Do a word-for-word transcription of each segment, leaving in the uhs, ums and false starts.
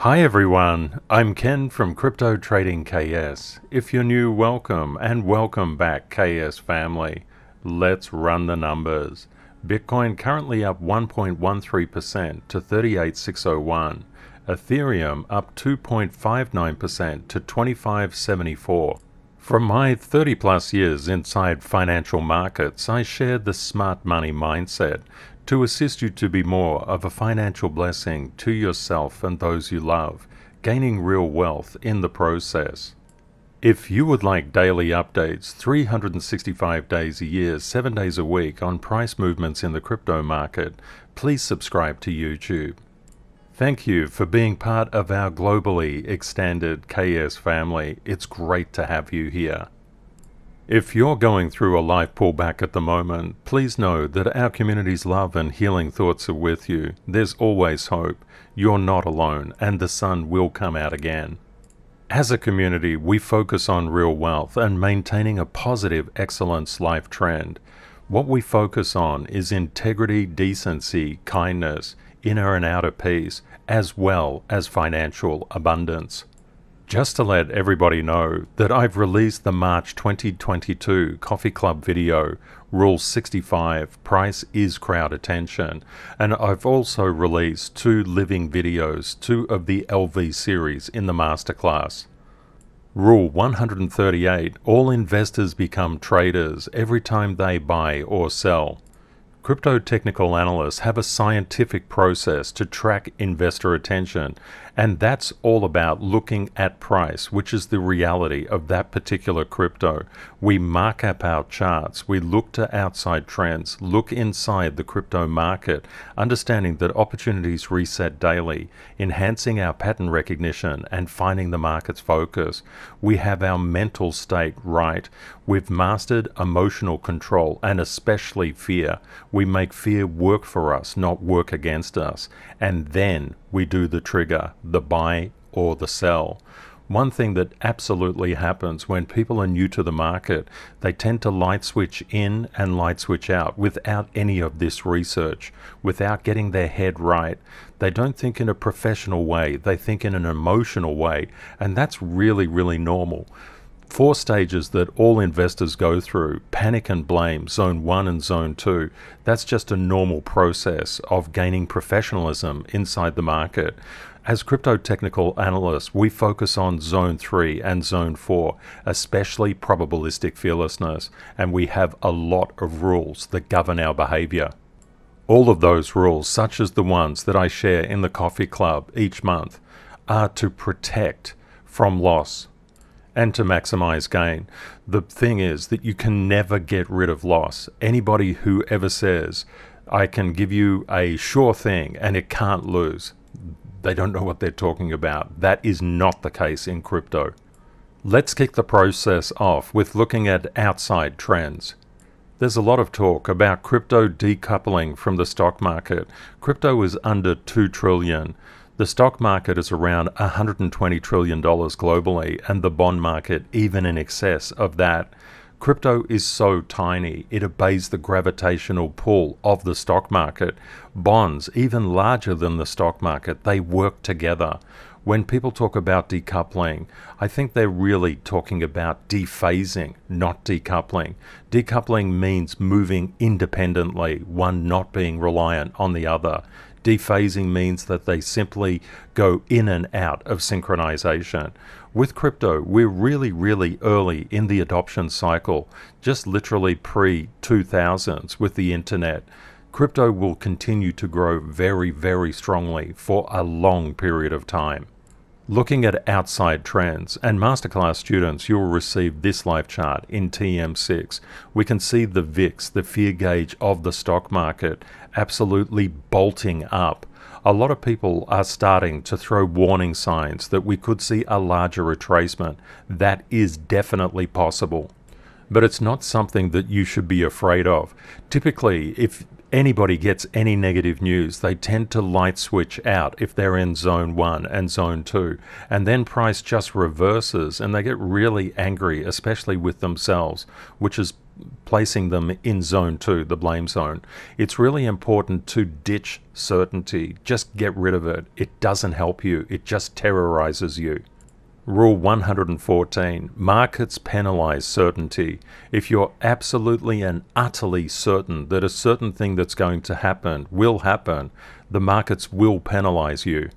Hi everyone, I'm Ken from Crypto Trading K S. If you're new, welcome, and welcome back K S family. Let's run the numbers. Bitcoin currently up one point one three percent to thirty-eight six oh one. Ethereum up two point five nine percent to twenty-five seventy-four. From my thirty plus years inside financial markets, I share the smart money mindset to assist you to be more of a financial blessing to yourself and those you love, gaining real wealth in the process. If you would like daily updates, three hundred sixty-five days a year, seven days a week on price movements in the crypto market, please subscribe to YouTube. Thank you for being part of our globally extended K S family. It's great to have you here. If you're going through a life pullback at the moment, please know that our community's love and healing thoughts are with you. There's always hope. You're not alone, and the sun will come out again. As a community, we focus on real wealth and maintaining a positive excellence life trend. What we focus on is integrity, decency, kindness, inner and outer peace, as well as financial abundance. Just to let everybody know that I've released the March twenty twenty-two Coffee Club video, Rule sixty-five, Price is Crowd Attention, and I've also released two living videos, two of the L V series in the Masterclass. Rule one hundred thirty-eight, all investors become traders every time they buy or sell. Crypto technical analysts have a scientific process to track investor attention, and that's all about looking at price, which is the reality of that particular crypto. We mark up our charts, we look to outside trends, look inside the crypto market, understanding that opportunities reset daily, enhancing our pattern recognition and finding the market's focus. We have our mental state right. We've mastered emotional control and especially fear. We make fear work for us, not work against us. And then we do the trigger, the buy or the sell. One thing that absolutely happens when people are new to the market, they tend to light switch in and light switch out without any of this research, without getting their head right. They don't think in a professional way, they think in an emotional way. And that's really, really normal. Four stages that all investors go through: panic and blame, zone one and zone two. That's just a normal process of gaining professionalism inside the market. As crypto technical analysts, we focus on zone three and zone four, especially probabilistic fearlessness, and we have a lot of rules that govern our behavior. All of those rules, such as the ones that I share in the Coffee Club each month, are to protect from loss and to maximize gain. The thing is that you can never get rid of loss. Anybody who ever says, I can give you a sure thing and it can't lose, they don't know what they're talking about. That is not the case in crypto. Let's kick the process off with looking at outside trends. There's a lot of talk about crypto decoupling from the stock market. Crypto is under two trillion dollars. The stock market is around one hundred twenty trillion dollars globally, and the bond market even in excess of that. Crypto is so tiny, it obeys the gravitational pull of the stock market. Bonds, even larger than the stock market, they work together. When people talk about decoupling, I think they're really talking about dephasing, not decoupling. Decoupling means moving independently, one not being reliant on the other. Dephasing means that they simply go in and out of synchronization. With crypto, we're really, really early in the adoption cycle, just literally pre two thousands with the internet. Crypto will continue to grow very, very strongly for a long period of time. Looking at outside trends, and Masterclass students, you'll receive this live chart in T M six. We can see the V I X, the fear gauge of the stock market, absolutely bolting up. A lot of people are starting to throw warning signs that we could see a larger retracement. That is definitely possible. But it's not something that you should be afraid of. Typically, if anybody gets any negative news, they tend to light switch out if they're in zone one and zone two, and then price just reverses and they get really angry, especially with themselves, which is placing them in zone two, the blame zone. It's really important to ditch certainty. Just get rid of it. It doesn't help you. It just terrorizes you. Rule one hundred fourteen, markets penalize certainty. If you're absolutely and utterly certain that a certain thing that's going to happen will happen, the markets will penalize you.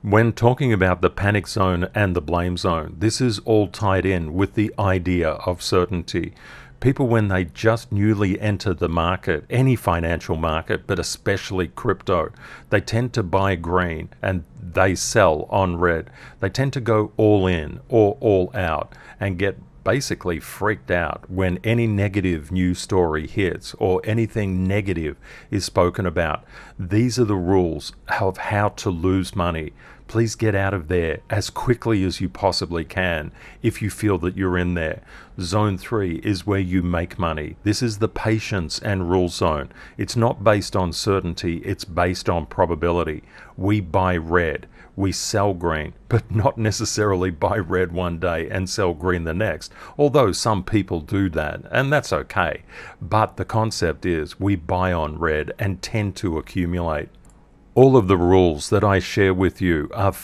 When talking about the panic zone and the blame zone, this is all tied in with the idea of certainty. People, when they just newly enter the market, any financial market, but especially crypto, they tend to buy green and they sell on red. They tend to go all in or all out and get basically freaked out when any negative news story hits or anything negative is spoken about. These are the rules of how to lose money. Please get out of there as quickly as you possibly can if you feel that you're in there. Zone three is where you make money. This is the patience and rule zone. It's not based on certainty, it's based on probability. We buy red, we sell green, but not necessarily buy red one day and sell green the next. Although some people do that, and that's okay. But the concept is we buy on red and tend to accumulate. All of the rules that I share with you are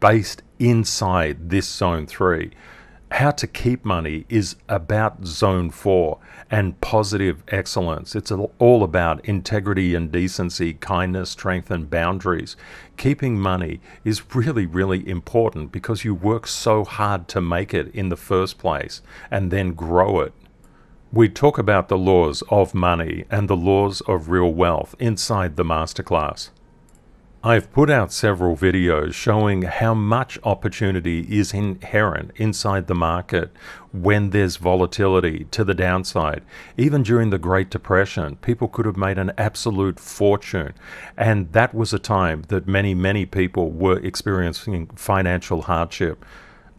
based inside this zone three. How to keep money is about zone four and positive excellence. It's all about integrity and decency, kindness, strength and boundaries. Keeping money is really, really important because you work so hard to make it in the first place and then grow it. We talk about the laws of money and the laws of real wealth inside the masterclass. I've put out several videos showing how much opportunity is inherent inside the market when there's volatility to the downside. Even during the Great Depression, people could have made an absolute fortune. And that was a time that many, many people were experiencing financial hardship.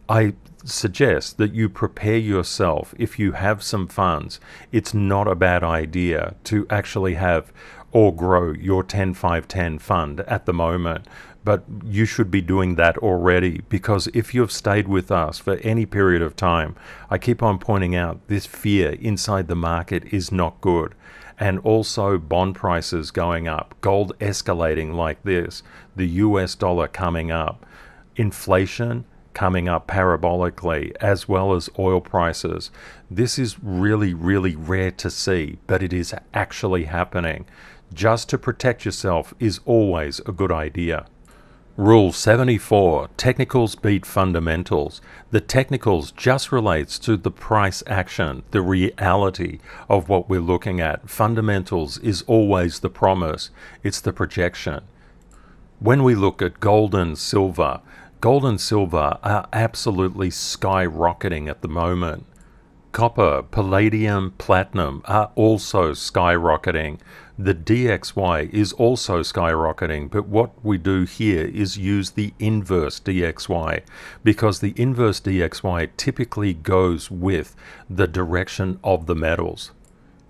I suggest that you prepare yourself. If you have some funds, it's not a bad idea to actually have or grow your ten five ten fund at the moment, but you should be doing that already, because if you've stayed with us for any period of time, I keep on pointing out this fear inside the market is not good. And also bond prices going up, gold escalating like this, the U S dollar coming up, inflation coming up parabolically, as well as oil prices. This is really, really rare to see, but it is actually happening. Just to protect yourself is always a good idea. Rule seventy-four, technicals beat fundamentals. The technicals just relates to the price action, the reality of what we're looking at. Fundamentals is always the promise, it's the projection. When we look at gold and silver, gold and silver are absolutely skyrocketing at the moment. Copper, palladium, platinum are also skyrocketing. The D X Y is also skyrocketing, but what we do here is use the inverse D X Y, because the inverse D X Y typically goes with the direction of the metals.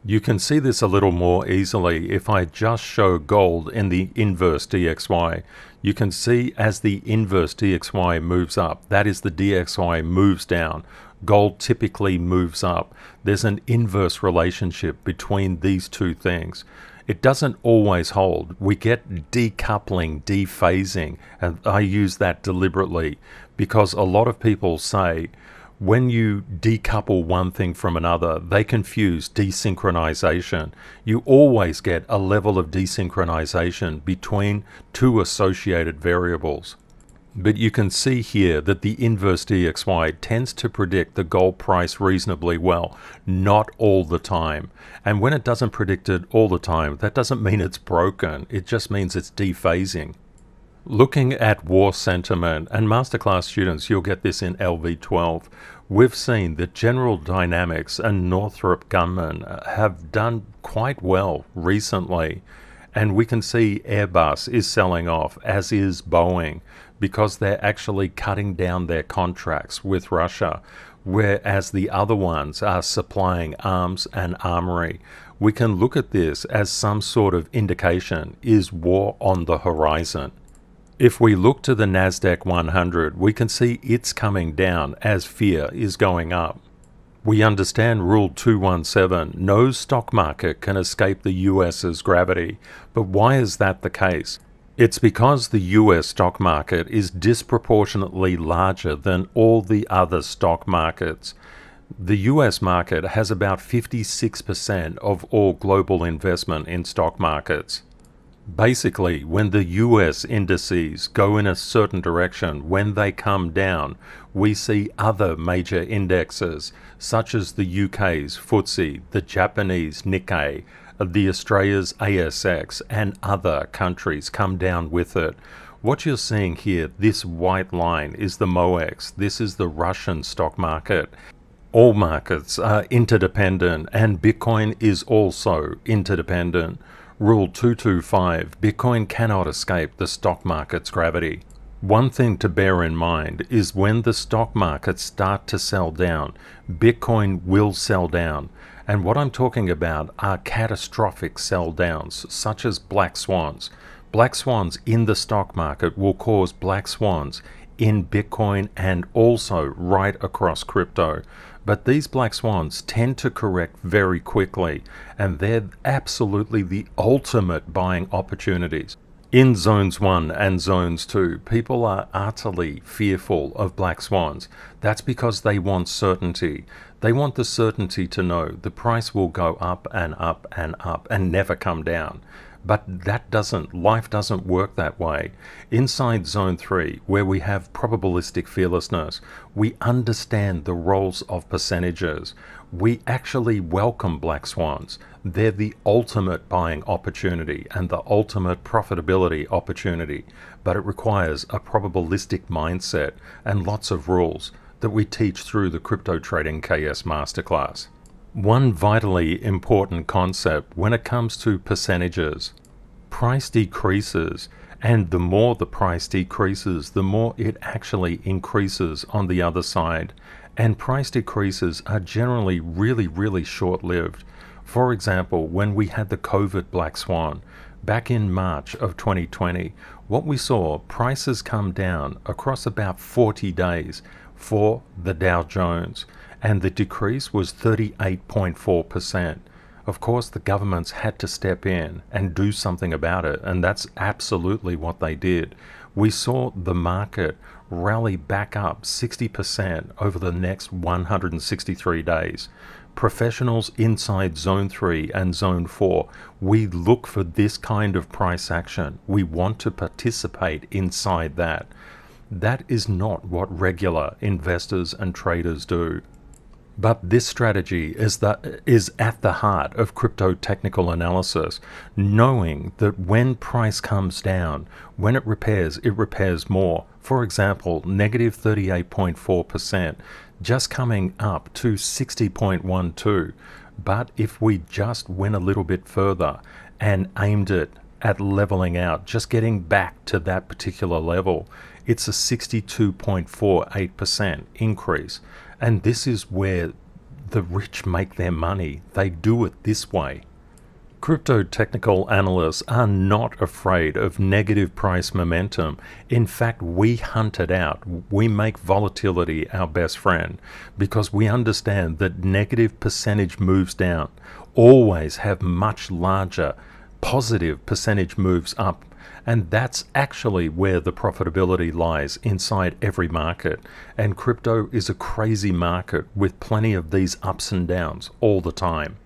You can see this a little more easily if I just show gold in the inverse D X Y. You can see as the inverse D X Y moves up, that is the D X Y moves down. Gold typically moves up. There's an inverse relationship between these two things. It doesn't always hold. We get decoupling, dephasing, and I use that deliberately because a lot of people say when you decouple one thing from another, they confuse desynchronization. You always get a level of desynchronization between two associated variables. But you can see here that the inverse D X Y tends to predict the gold price reasonably well, not all the time. And when it doesn't predict it all the time, that doesn't mean it's broken. It just means it's dephasing. Looking at war sentiment, and masterclass students, you'll get this in L V twelve. We've seen that General Dynamics and Northrop Grumman have done quite well recently. And we can see Airbus is selling off, as is Boeing, because they're actually cutting down their contracts with Russia, whereas the other ones are supplying arms and armory. We can look at this as some sort of indication, is war on the horizon? If we look to the NASDAQ one hundred, we can see it's coming down as fear is going up. We understand Rule two one seven, no stock market can escape the U S's gravity. But why is that the case? It's because the U S stock market is disproportionately larger than all the other stock markets. The U S market has about fifty-six percent of all global investment in stock markets. Basically, when the U S indices go in a certain direction, when they come down, we see other major indexes such as the U K's F T S E, the Japanese Nikkei, the Australia's A S X and other countries come down with it. What you're seeing here, this white line, is the M O E X. This is the Russian stock market. All markets are interdependent and Bitcoin is also interdependent. Rule two two five, Bitcoin cannot escape the stock market's gravity. One thing to bear in mind is when the stock markets start to sell down, Bitcoin will sell down. And what I'm talking about are catastrophic sell downs, such as black swans. Black swans in the stock market will cause black swans in Bitcoin and also right across crypto. But these black swans tend to correct very quickly, and they're absolutely the ultimate buying opportunities. In zones one and zones two, people are utterly fearful of black swans. That's because they want certainty. They want the certainty to know the price will go up and up and up and never come down. But that doesn't, life doesn't work that way. Inside zone three, where we have probabilistic fearlessness, we understand the roles of percentages. We actually welcome black swans. They're the ultimate buying opportunity and the ultimate profitability opportunity. But it requires a probabilistic mindset and lots of rules that we teach through the Crypto Trading K S Masterclass. One vitally important concept when it comes to percentages. Price decreases, and the more the price decreases, the more it actually increases on the other side. And price decreases are generally really, really short-lived. For example, when we had the COVID black swan back in March of twenty twenty, what we saw, prices come down across about forty days for the Dow Jones. And the decrease was thirty-eight point four percent. Of course, the governments had to step in and do something about it, and that's absolutely what they did. We saw the market rally back up sixty percent over the next one hundred sixty-three days. Professionals inside Zone three and Zone four, we look for this kind of price action. We want to participate inside that. That is not what regular investors and traders do. But this strategy is, the, is at the heart of crypto technical analysis, knowing that when price comes down, when it repairs, it repairs more. For example, negative thirty-eight point four percent, just coming up to sixty point one two. But if we just went a little bit further and aimed it at leveling out, just getting back to that particular level, it's a sixty-two point four eight percent increase. And this is where the rich make their money. They do it this way. Crypto technical analysts are not afraid of negative price momentum. In fact, we hunt it out. We make volatility our best friend because we understand that negative percentage moves down always have much larger positive percentage moves up. And that's actually where the profitability lies inside every market. And crypto is a crazy market with plenty of these ups and downs all the time.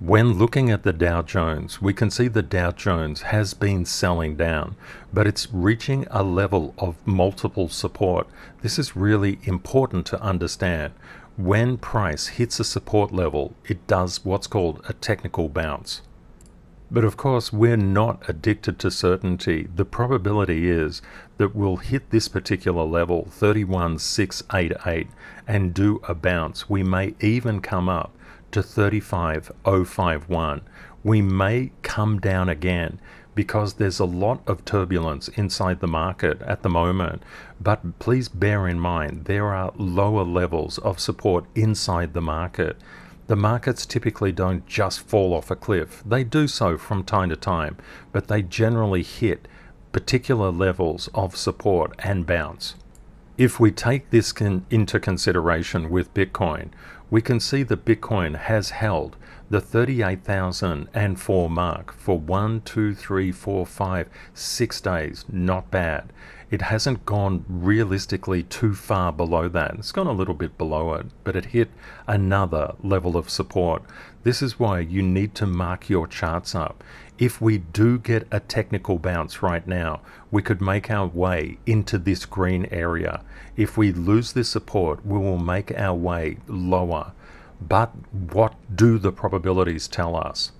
When looking at the Dow Jones, we can see the Dow Jones has been selling down, but it's reaching a level of multiple support. This is really important to understand. When price hits a support level, it does what's called a technical bounce. But of course, we're not addicted to certainty. The probability is that we'll hit this particular level, thirty-one six eighty-eight, and do a bounce. We may even come up to thirty-five oh five one. We may come down again because there's a lot of turbulence inside the market at the moment. But please bear in mind, there are lower levels of support inside the market. The markets typically don't just fall off a cliff. They do so from time to time, but they generally hit particular levels of support and bounce. If we take this con- into consideration with Bitcoin, we can see that Bitcoin has held the thirty-eight thousand four mark for one, two, three, four, five, six days. Not bad. It hasn't gone realistically too far below that. It's gone a little bit below it, but it hit another level of support. This is why you need to mark your charts up. If we do get a technical bounce right now, we could make our way into this green area. If we lose this support, we will make our way lower. But what do the probabilities tell us?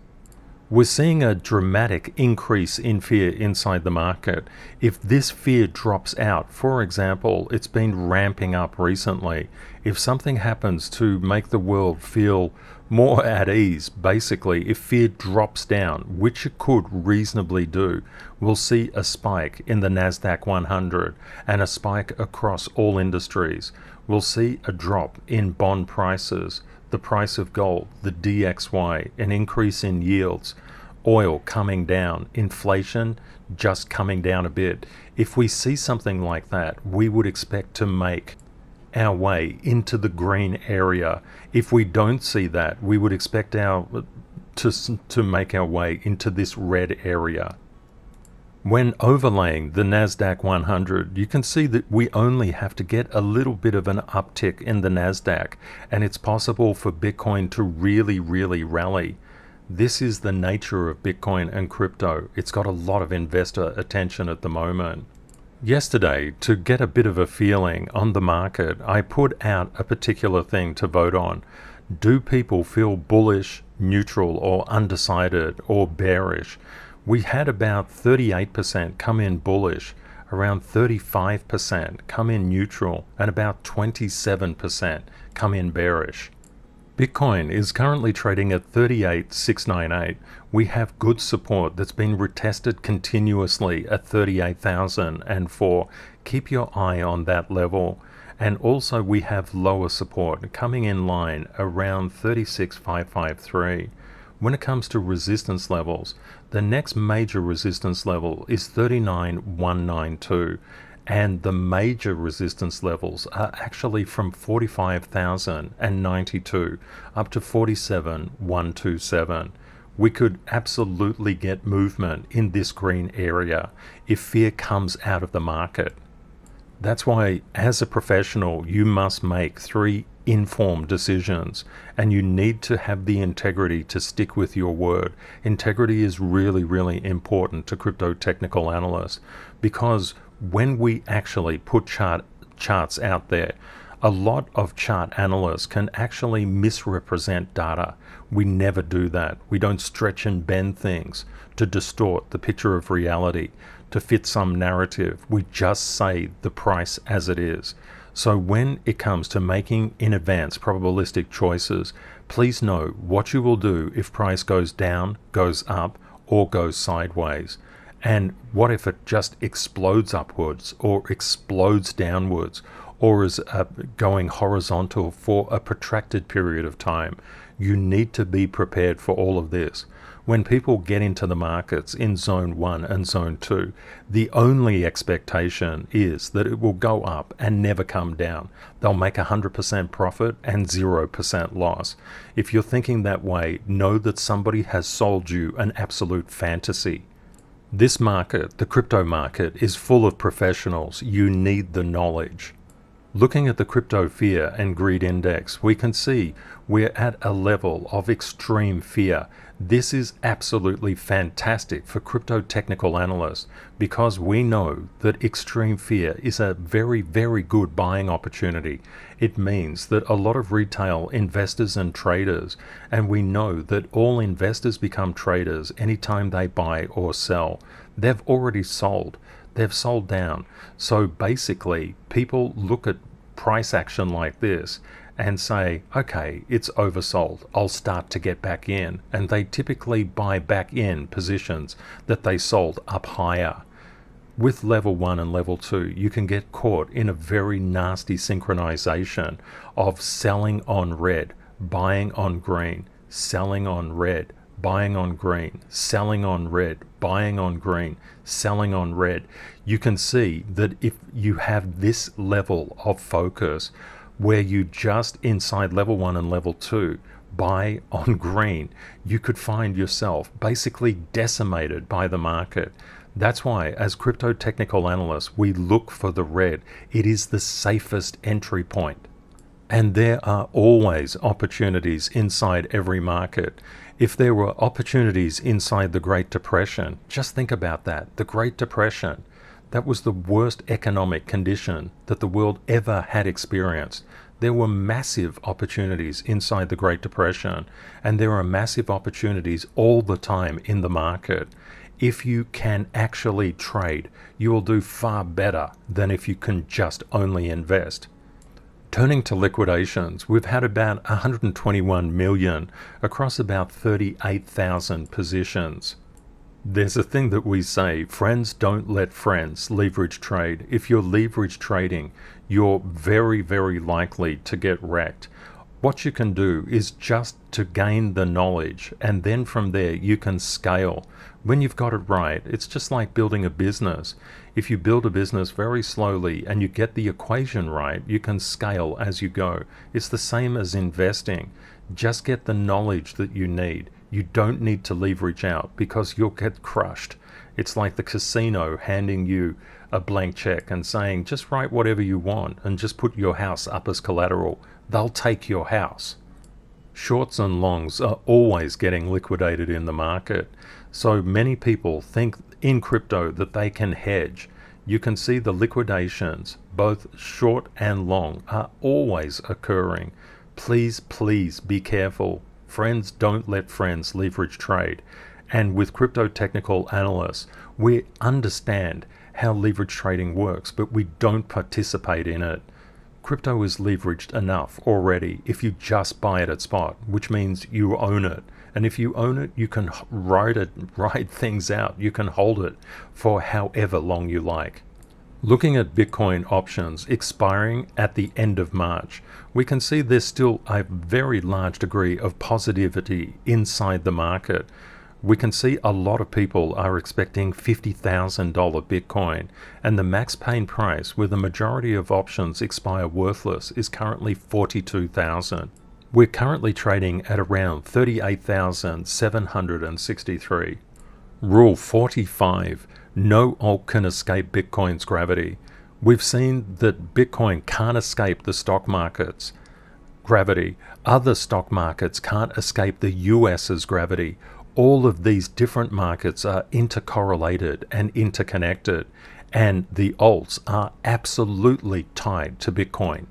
We're seeing a dramatic increase in fear inside the market. If this fear drops out, for example, it's been ramping up recently. If something happens to make the world feel more at ease, basically, if fear drops down, which it could reasonably do, we'll see a spike in the NASDAQ one hundred and a spike across all industries. We'll see a drop in bond prices, the price of gold, the D X Y, an increase in yields, oil coming down, inflation just coming down a bit. If we see something like that, we would expect to make our way into the green area. If we don't see that, we would expect our to, to make our way into this red area. When overlaying the NASDAQ one hundred, you can see that we only have to get a little bit of an uptick in the NASDAQ, and it's possible for Bitcoin to really, really rally. This is the nature of Bitcoin and crypto. It's got a lot of investor attention at the moment. Yesterday, to get a bit of a feeling on the market, I put out a particular thing to vote on. Do people feel bullish, neutral, or undecided, or bearish? We had about thirty-eight percent come in bullish, around thirty-five percent come in neutral, and about twenty-seven percent come in bearish. Bitcoin is currently trading at thirty-eight thousand six hundred ninety-eight. We have good support that's been retested continuously at thirty-eight thousand four. Keep your eye on that level. And also we have lower support coming in line around thirty-six thousand five hundred fifty-three. When it comes to resistance levels, the next major resistance level is thirty-nine thousand one hundred ninety-two. And the major resistance levels are actually from forty-five thousand ninety-two up to forty-seven thousand one hundred twenty-seven. We could absolutely get movement in this green area if fear comes out of the market. That's why, as a professional, you must make three informed decisions, and you need to have the integrity to stick with your word. Integrity is really, really important to crypto technical analysts, because when we actually put chart charts out there, a lot of chart analysts can actually misrepresent data. We never do that. We don't stretch and bend things to distort the picture of reality, to fit some narrative. We just say the price as it is. So when it comes to making in advance probabilistic choices, please know what you will do if price goes down, goes up, or goes sideways. And what if it just explodes upwards or explodes downwards or is uh, going horizontal for a protracted period of time? You need to be prepared for all of this. When people get into the markets in zone one and zone two, the only expectation is that it will go up and never come down. They'll make one hundred percent profit and zero percent loss. If you're thinking that way, know that somebody has sold you an absolute fantasy. This market, the crypto market, is full of professionals. You need the knowledge. Looking at the crypto fear and greed index, we can see we're at a level of extreme fear. This is absolutely fantastic for crypto technical analysts, because we know that extreme fear is a very, very good buying opportunity. It means that a lot of retail investors and traders, and we know that all investors become traders anytime they buy or sell. They've already sold. They've sold down. So basically, people look at price action like this and say, okay, it's oversold. I'll start to get back in. And they typically buy back in positions that they sold up higher. With level one and level two, you can get caught in a very nasty synchronization of selling on red, buying on green, selling on red, buying on green, selling on red, buying on green, selling on red, you can see that if you have this level of focus where you just inside level one and level two buy on green, you could find yourself basically decimated by the market. That's why as crypto technical analysts, we look for the red. It is the safest entry point. And there are always opportunities inside every market. If there were opportunities inside the Great Depression, just think about that. The Great Depression, that was the worst economic condition that the world ever had experienced. There were massive opportunities inside the Great Depression, and there are massive opportunities all the time in the market. If you can actually trade, you will do far better than if you can just only invest. Turning to liquidations, we've had about one hundred twenty-one million across about thirty-eight thousand positions. There's a thing that we say, friends don't let friends leverage trade. If you're leverage trading, you're very, very likely to get wrecked. What you can do is just to gain the knowledge, and then from there you can scale. When you've got it right, it's just like building a business. If you build a business very slowly and you get the equation right, you can scale as you go. It's the same as investing. Just get the knowledge that you need. You don't need to leverage out because you'll get crushed. It's like the casino handing you a blank check and saying, just write whatever you want and just put your house up as collateral. They'll take your house. Shorts and longs are always getting liquidated in the market. So many people think in crypto that they can hedge. You can see the liquidations, both short and long, are always occurring. Please, please be careful. Friends don't let friends leverage trade. And with crypto technical analysts, we understand how leverage trading works, but we don't participate in it. Crypto is leveraged enough already if you just buy it at spot, which means you own it. And if you own it, you can ride it, ride things out. You can hold it for however long you like. Looking at Bitcoin options expiring at the end of March, we can see there's still a very large degree of positivity inside the market. We can see a lot of people are expecting fifty thousand dollar Bitcoin, and the max pain price where the majority of options expire worthless is currently forty-two thousand dollars. We're currently trading at around thirty-eight thousand seven hundred sixty-three dollars. Rule forty-five, no alt can escape Bitcoin's gravity. We've seen that Bitcoin can't escape the stock market's gravity. Other stock markets can't escape the U S's gravity. All of these different markets are intercorrelated and interconnected, and the alts are absolutely tied to Bitcoin.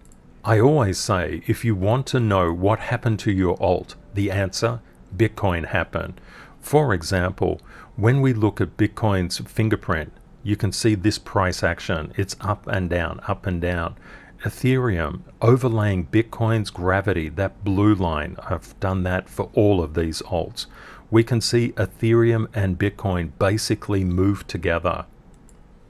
I always say, if you want to know what happened to your alt, the answer, Bitcoin happened. For example, when we look at Bitcoin's fingerprint, you can see this price action. It's up and down, up and down. Ethereum overlaying Bitcoin's gravity, that blue line. I've done that for all of these alts. We can see Ethereum and Bitcoin basically move together.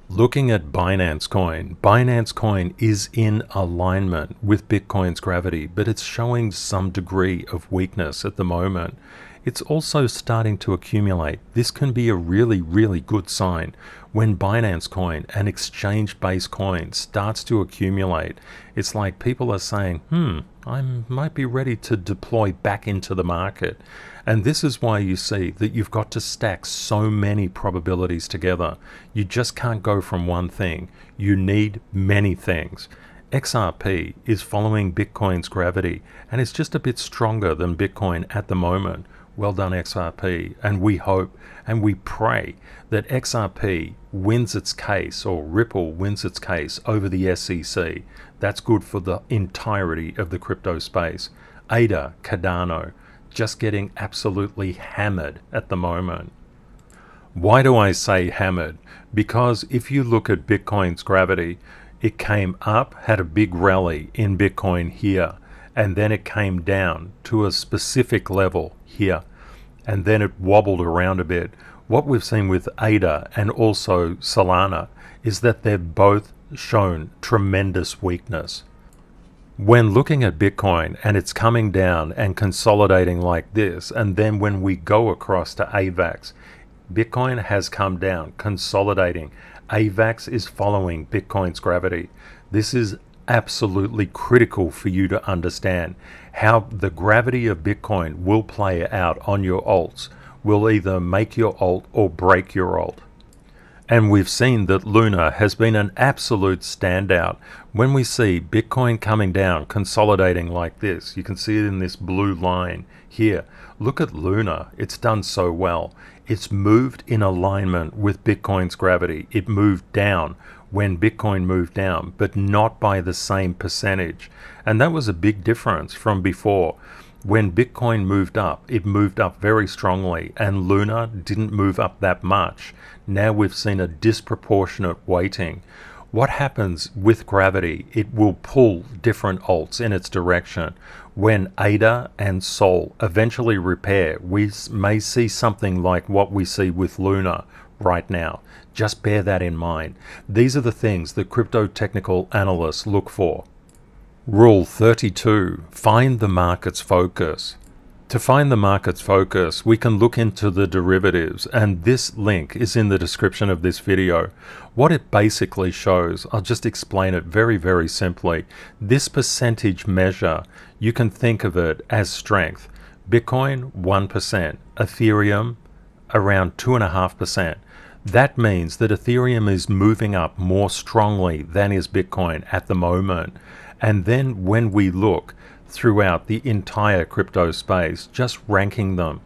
Looking at Binance Coin, Binance Coin is in alignment with Bitcoin's gravity, but it's showing some degree of weakness at the moment. It's also starting to accumulate. This can be a really, really good sign. When Binance Coin, an exchange-based coin, starts to accumulate, it's like people are saying, hmm, I might be ready to deploy back into the market. And this is why you see that you've got to stack so many probabilities together. You just can't go from one thing. You need many things. X R P is following Bitcoin's gravity, and it's just a bit stronger than Bitcoin at the moment. Well done, X R P. And we hope and we pray that X R P wins its case, or Ripple wins its case over the S E C. That's good for the entirety of the crypto space. A D A, Cardano, just getting absolutely hammered at the moment. Why do I say hammered? Because if you look at Bitcoin's gravity, it came up, had a big rally in Bitcoin here, and then it came down to a specific level here, and then it wobbled around a bit. What we've seen with A D A and also Solana is that they've both shown tremendous weakness. When looking at Bitcoin and it's coming down and consolidating like this, and then when we go across to A VAX, Bitcoin has come down, consolidating. A VAX is following Bitcoin's gravity. This is absolutely critical for you to understand how the gravity of Bitcoin will play out on your alts, will either make your alt or break your alt. And we've seen that Luna has been an absolute standout. When we see Bitcoin coming down, consolidating like this, you can see it in this blue line here. Look at Luna, it's done so well. It's moved in alignment with Bitcoin's gravity. It moved down when Bitcoin moved down, but not by the same percentage. And that was a big difference from before. When Bitcoin moved up, it moved up very strongly, and Luna didn't move up that much. Now we've seen a disproportionate weighting. What happens with gravity? It will pull different alts in its direction. When A D A and Sol eventually repair, we may see something like what we see with Luna right now. Just bear that in mind. These are the things that crypto technical analysts look for. Rule thirty-two. Find the market's focus. To find the market's focus, we can look into the derivatives, and this link is in the description of this video. What it basically shows, I'll just explain it very, very simply. This percentage measure, you can think of it as strength. Bitcoin, one percent. Ethereum, around two point five percent. That means that Ethereum is moving up more strongly than is Bitcoin at the moment. And then when we look throughout the entire crypto space, just ranking them,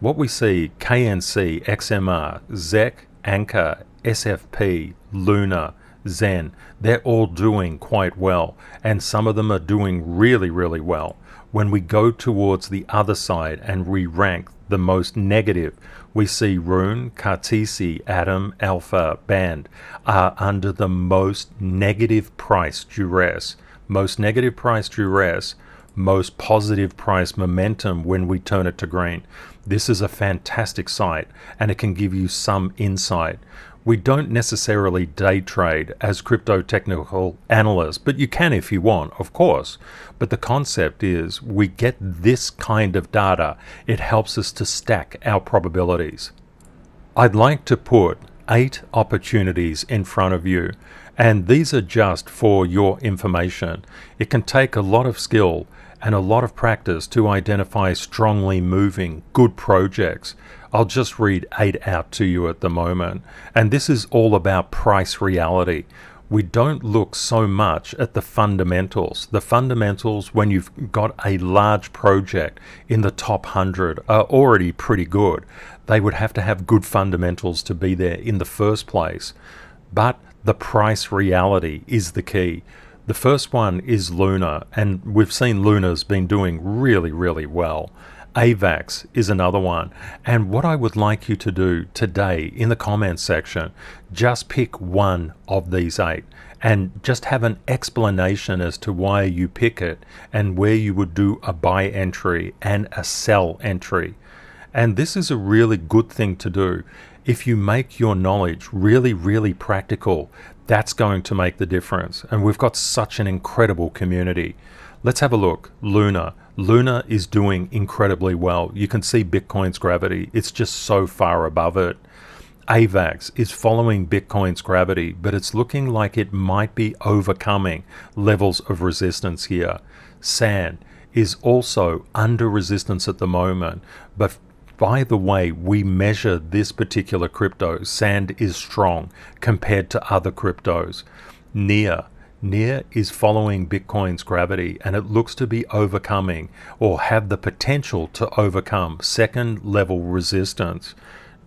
what we see, K N C, X M R, Z E C, Anchor, S F P, Luna, Zen, they're all doing quite well. And some of them are doing really, really well. When we go towards the other side and re-rank the most negative, we see Rune, Cartesi, Atom, Alpha, Band are under the most negative price duress. Most negative price duress, most positive price momentum when we turn it to green. This is a fantastic site, and it can give you some insight. We don't necessarily day trade as crypto technical analysts, but you can if you want, of course. But the concept is we get this kind of data. It helps us to stack our probabilities. I'd like to put eight opportunities in front of you, and these are just for your information. It can take a lot of skill and a lot of practice to identify strongly moving good projects. I'll just read eight out to you at the moment, and this is all about price reality. We don't look so much at the fundamentals. The fundamentals, when you've got a large project in the top one hundred, are already pretty good. They would have to have good fundamentals to be there in the first place. But the price reality is the key. The first one is Luna, and we've seen Luna's been doing really, really well. A VAX is another one. And what I would like you to do today in the comments section, just pick one of these eight and just have an explanation as to why you pick it and where you would do a buy entry and a sell entry. And this is a really good thing to do. If you make your knowledge really, really practical, that's going to make the difference. And we've got such an incredible community. Let's have a look. Luna. Luna is doing incredibly well. You can see Bitcoin's gravity. It's just so far above it. A VAX is following Bitcoin's gravity, but it's looking like it might be overcoming levels of resistance here. Sand is also under resistance at the moment, but by the way we measure this particular crypto, Sand is strong compared to other cryptos. NEAR. NEAR is following Bitcoin's gravity, and it looks to be overcoming or have the potential to overcome second level resistance.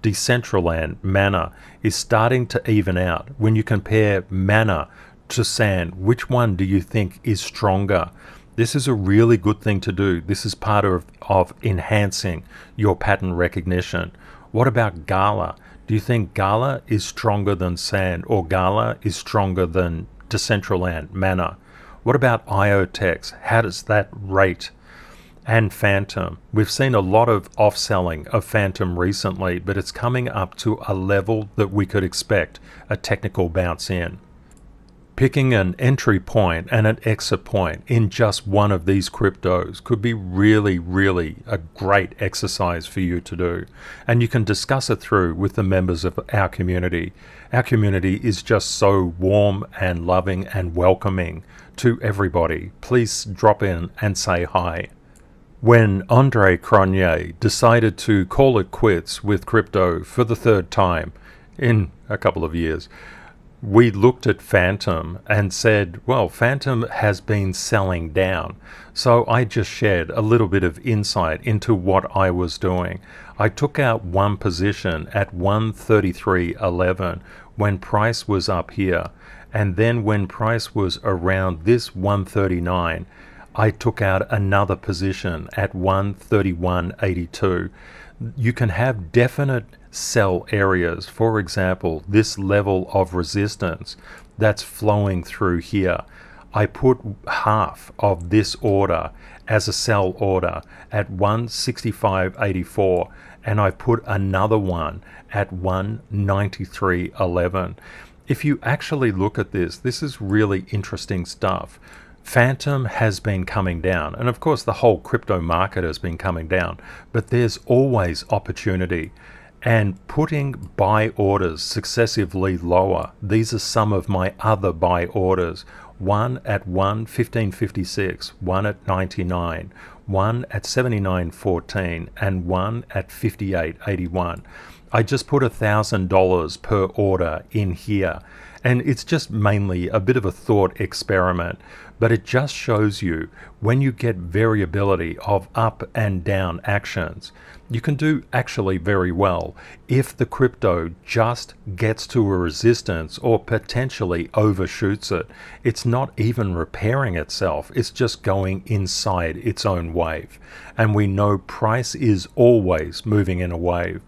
Decentraland, MANA, is starting to even out. When you compare MANA to Sand, which one do you think is stronger? This is a really good thing to do. This is part of, of enhancing your pattern recognition. What about GALA? Do you think GALA is stronger than Sand, or GALA is stronger than Decentraland, MANA? What about I O T E X? How does that rate? And Phantom. We've seen a lot of off-selling of Phantom recently, but it's coming up to a level that we could expect a technical bounce in. picking an entry point and an exit point in just one of these cryptos could be really, really a great exercise for you to do. And you can discuss it through with the members of our community. Our community is just so warm and loving and welcoming to everybody. Please drop in and say hi. When Andre Cronier decided to call it quits with crypto for the third time in a couple of years, we looked at Phantom and said, well, Phantom has been selling down. So I just shared a little bit of insight into what I was doing. I took out one position at one thirty-three eleven when price was up here. And then when price was around this one thirty-nine, I took out another position at one thirty-one eighty-two. You can have definite sell areas. For example, this level of resistance that's flowing through here. I put half of this order as a sell order at one sixty-five eighty-four, and I put another one at one ninety-three eleven. If you actually look at this, this is really interesting stuff. Phantom has been coming down, and of course the whole crypto market has been coming down, but there's always opportunity. And putting buy orders successively lower, these are some of my other buy orders. One at one fifteen fifty-six, one at ninety-nine, one at seventy-nine fourteen, and one at fifty-eight eighty-one. I just put one thousand dollars per order in here. And it's just mainly a bit of a thought experiment, but it just shows you when you get variability of up and down actions, you can do actually very well if the crypto just gets to a resistance or potentially overshoots it. It's not even repairing itself, it's just going inside its own wave. And we know price is always moving in a wave.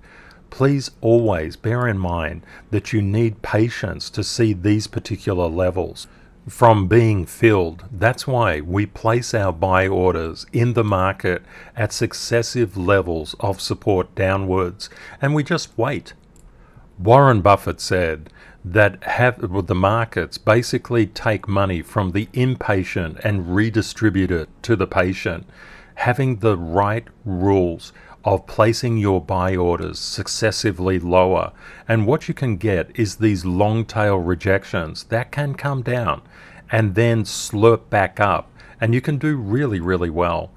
Please always bear in mind that you need patience to see these particular levels from being filled. That's why we place our buy orders in the market at successive levels of support downwards, and we just wait. Warren Buffett said that have, well, the markets basically take money from the impatient and redistribute it to the patient. Having the right rules of placing your buy orders successively lower. And what you can get is these long tail rejections that can come down and then slurp back up, and you can do really, really well.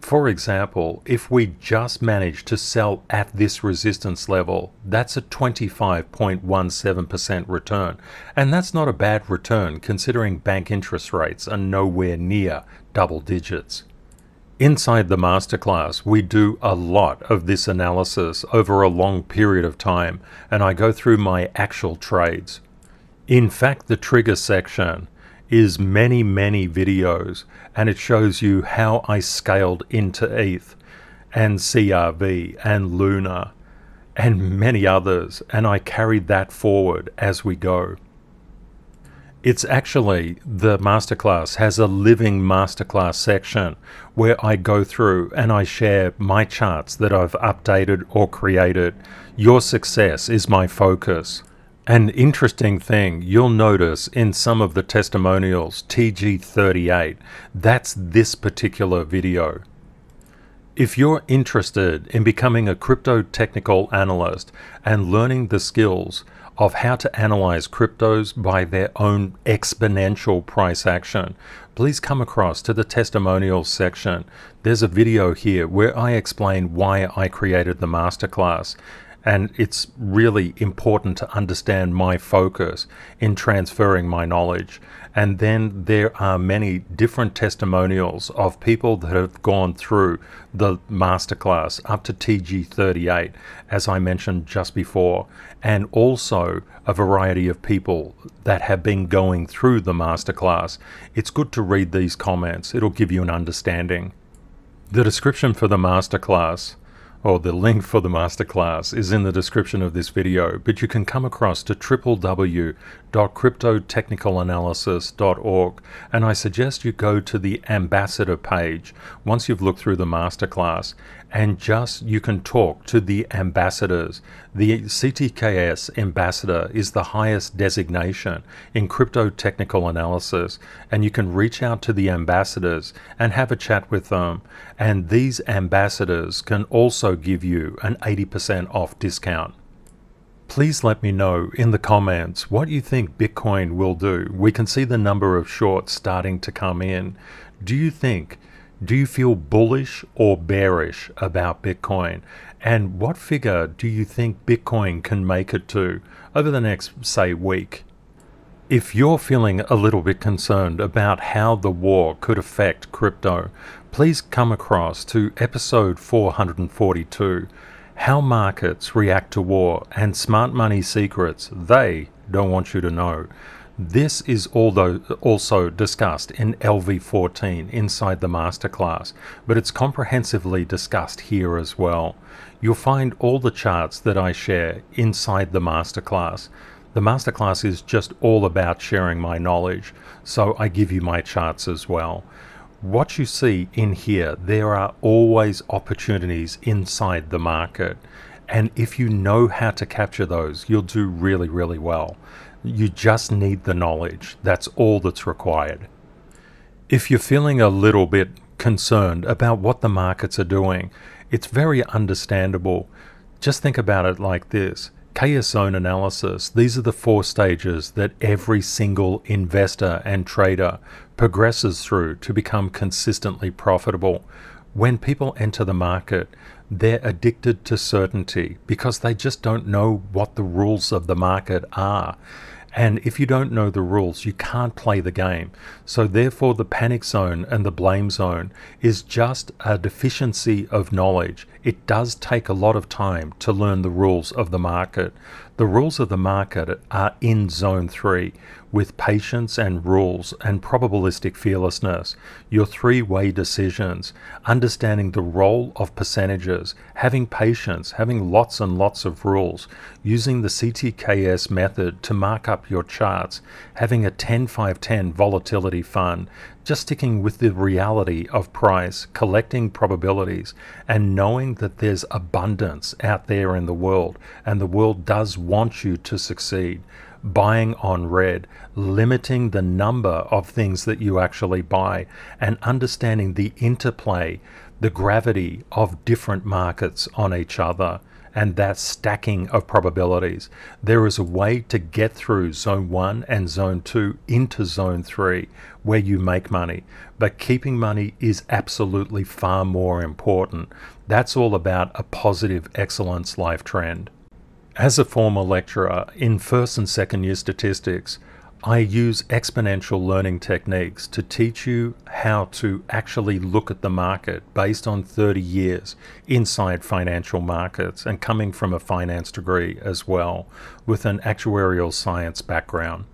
For example, if we just manage to sell at this resistance level, that's a twenty-five point one seven percent return. And that's not a bad return considering bank interest rates are nowhere near double digits. Inside the Masterclass, we do a lot of this analysis over a long period of time, and I go through my actual trades. In fact, the trigger section is many, many videos, and it shows you how I scaled into E T H and C R V and Luna and many others, and I carried that forward as we go. It's actually, the Masterclass has a living Masterclass section where I go through and I share my charts that I've updated or created. Your success is my focus. An interesting thing you'll notice in some of the testimonials, T G thirty-eight, that's this particular video. If you're interested in becoming a crypto technical analyst and learning the skills of how to analyze cryptos by their own exponential price action, please come across to the testimonials section. There's a video here where I explain why I created the Masterclass, and it's really important to understand my focus in transferring my knowledge. And then there are many different testimonials of people that have gone through the Masterclass up to T G thirty-eight, as I mentioned just before, and also a variety of people that have been going through the Masterclass. It's good to read these comments. It'll give you an understanding. The description for the Masterclass, or the link for the Masterclass, is in the description of this video, but you can come across to www www dot crypto technical analysis dot org, and I suggest you go to the ambassador page once you've looked through the masterclass, and just you can talk to the ambassadors. The C T K S ambassador is the highest designation in crypto technical analysis, and you can reach out to the ambassadors and have a chat with them, and these ambassadors can also give you an eighty percent off discount. Please let me know in the comments what you think Bitcoin will do. We can see the number of shorts starting to come in. Do you think, do you feel bullish or bearish about Bitcoin? And what figure do you think Bitcoin can make it to over the next, say, week? If you're feeling a little bit concerned about how the war could affect crypto, please come across to episode four hundred forty-two. How Markets React to War and Smart Money Secrets They Don't Want You to Know. This is also discussed in L V fourteen inside the masterclass, but it's comprehensively discussed here as well. You'll find all the charts that I share inside the masterclass. The masterclass is just all about sharing my knowledge, so I give you my charts as well. What you see in here, there are always opportunities inside the market, and if you know how to capture those, you'll do really, really well. You just need the knowledge. That's all that's required. If you're feeling a little bit concerned about what the markets are doing, it's very understandable. Just think about it like this. K S zone analysis, these are the four stages that every single investor and trader progresses through to become consistently profitable. When people enter the market, they're addicted to certainty because they just don't know what the rules of the market are. And if you don't know the rules, you can't play the game. So therefore, the panic zone and the blame zone is just a deficiency of knowledge. It does take a lot of time to learn the rules of the market. The rules of the market are in zone three, with patience and rules and probabilistic fearlessness, your three-way decisions, understanding the role of percentages, having patience, having lots and lots of rules, using the C T K S method to mark up your charts, having a ten five ten volatility fund, just sticking with the reality of price, collecting probabilities, and knowing that there's abundance out there in the world, and the world does want you to succeed. Buying on red, limiting the number of things that you actually buy, and understanding the interplay, the gravity of different markets on each other, and that stacking of probabilities. There is a way to get through zone one and zone two into zone three where you make money, but keeping money is absolutely far more important. That's all about a positive excellence life trend. As a former lecturer in first and second year statistics, I use exponential learning techniques to teach you how to actually look at the market based on thirty years inside financial markets, and coming from a finance degree as well with an actuarial science background.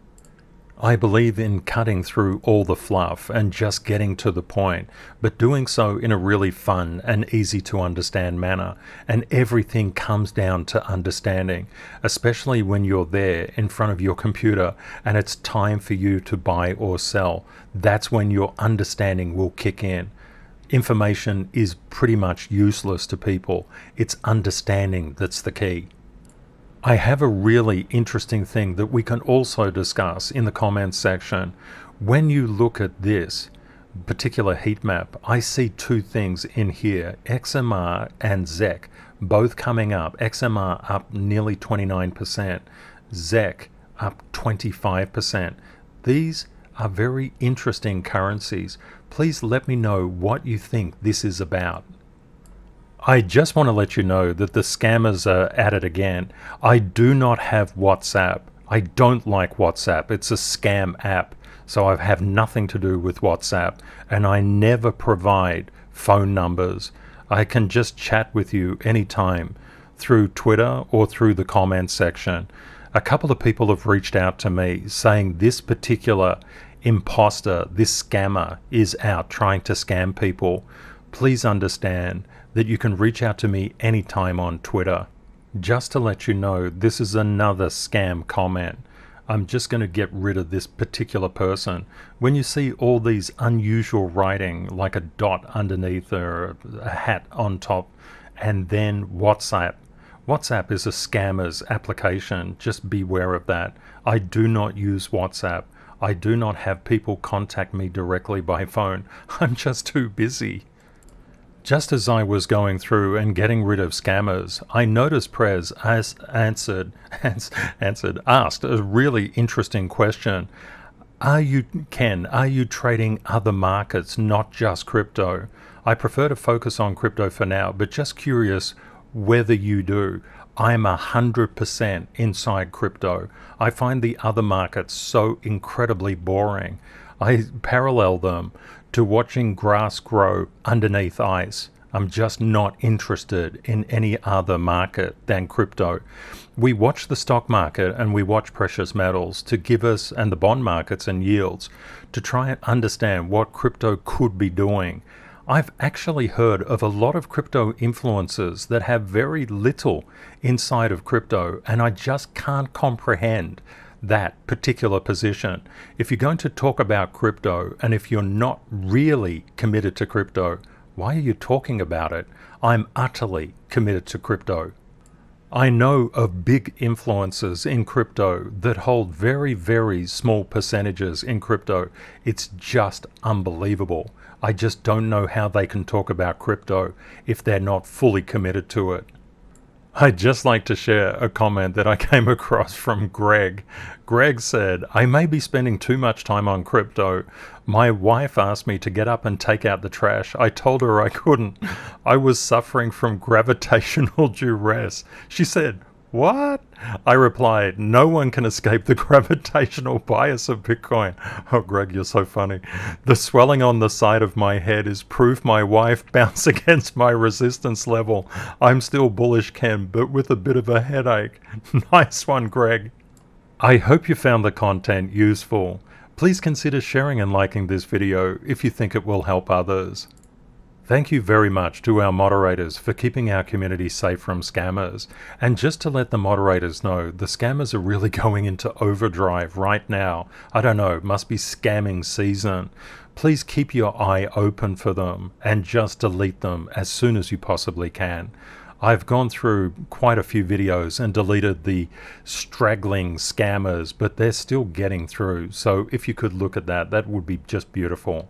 I believe in cutting through all the fluff and just getting to the point, but doing so in a really fun and easy to understand manner, and everything comes down to understanding, especially when you're there in front of your computer and it's time for you to buy or sell. That's when your understanding will kick in. Information is pretty much useless to people. It's understanding that's the key. I have a really interesting thing that we can also discuss in the comments section. When you look at this particular heat map, I see two things in here, X M R and Z E C, both coming up. X M R up nearly twenty-nine percent, Z E C up twenty-five percent. These are very interesting currencies. Please let me know what you think this is about. I just want to let you know that the scammers are at it again. I do not have WhatsApp. I don't like WhatsApp. It's a scam app. So I have nothing to do with WhatsApp, and I never provide phone numbers. I can just chat with you anytime through Twitter or through the comments section. A couple of people have reached out to me saying this particular imposter, this scammer, is out trying to scam people. Please understand that you can reach out to me anytime on Twitter. Just to let you know, this is another scam comment. I'm just going to get rid of this particular person. When you see all these unusual writing, like a dot underneath or a hat on top, and then WhatsApp. WhatsApp is a scammer's application. Just beware of that. I do not use WhatsApp. I do not have people contact me directly by phone. I'm just too busy. Just as I was going through and getting rid of scammers, I noticed Prez as answered, as answered, asked a really interesting question. Are you, Ken, are you trading other markets, not just crypto? I prefer to focus on crypto for now, but just curious whether you do. I'm one hundred percent inside crypto. I find the other markets so incredibly boring. I parallel them to watching grass grow underneath ice. I'm just not interested in any other market than crypto. We watch the stock market and we watch precious metals to give us, and the bond markets and yields, to try and understand what crypto could be doing. I've actually heard of a lot of crypto influencers that have very little inside of crypto, and I just can't comprehend that particular position. If you're going to talk about crypto, and if you're not really committed to crypto, why are you talking about it? I'm utterly committed to crypto. I know of big influencers in crypto that hold very, very small percentages in crypto. It's just unbelievable. I just don't know how they can talk about crypto if they're not fully committed to it. I'd just like to share a comment that I came across from Greg. Greg said, I may be spending too much time on crypto. My wife asked me to get up and take out the trash. I told her I couldn't. I was suffering from gravitational duress. She said, what? I replied, no one can escape the gravitational bias of Bitcoin. Oh, Greg, you're so funny. The swelling on the side of my head is proof my wife bounced against my resistance level. I'm still bullish, Ken, but with a bit of a headache. Nice one, Greg. I hope you found the content useful. Please consider sharing and liking this video if you think it will help others. Thank you very much to our moderators for keeping our community safe from scammers. And just to let the moderators know, the scammers are really going into overdrive right now. I don't know, must be scamming season. Please keep your eye open for them and just delete them as soon as you possibly can. I've gone through quite a few videos and deleted the straggling scammers, but they're still getting through. So if you could look at that, that would be just beautiful.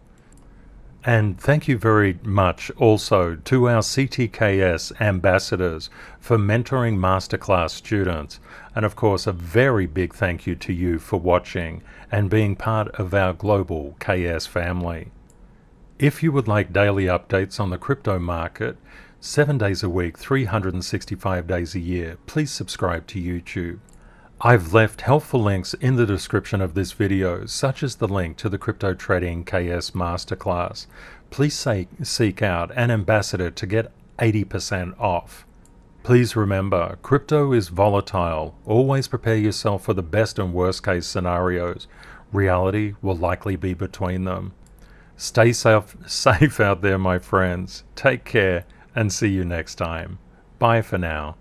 And thank you very much also to our C T K S ambassadors for mentoring Masterclass students. And of course, a very big thank you to you for watching and being part of our global K S family. If you would like daily updates on the crypto market, seven days a week, three hundred sixty-five days a year, please subscribe to YouTube. I've left helpful links in the description of this video, such as the link to the Crypto Trading K S Masterclass. Please say, seek out an ambassador to get eighty percent off. Please remember, crypto is volatile. Always prepare yourself for the best and worst case scenarios. Reality will likely be between them. Stay safe, safe out there, my friends. Take care and see you next time. Bye for now.